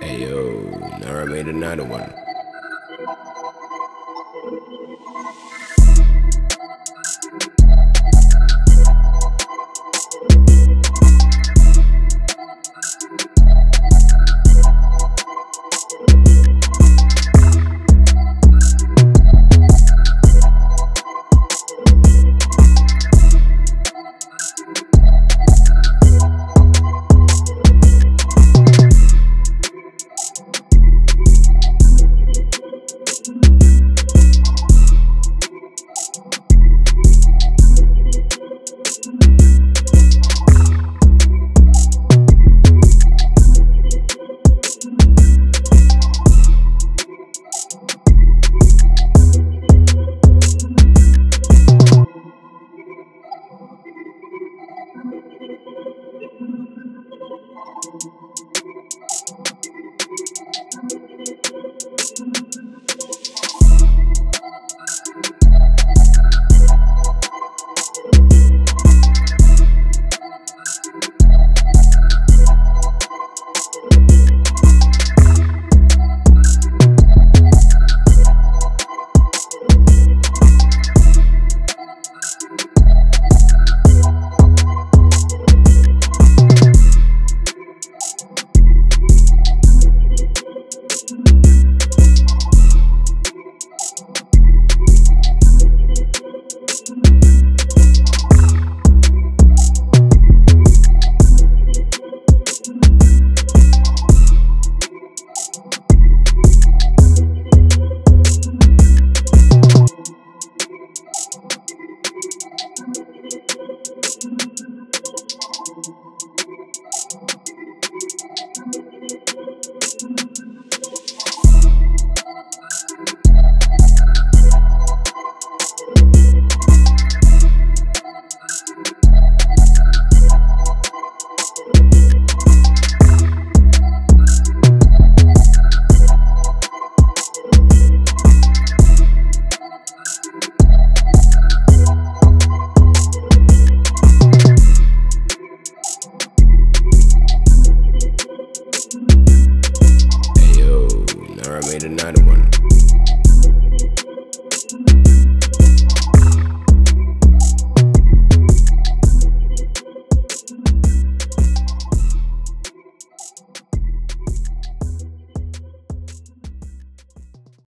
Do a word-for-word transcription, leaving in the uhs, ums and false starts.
Ayo, NAURA made another one.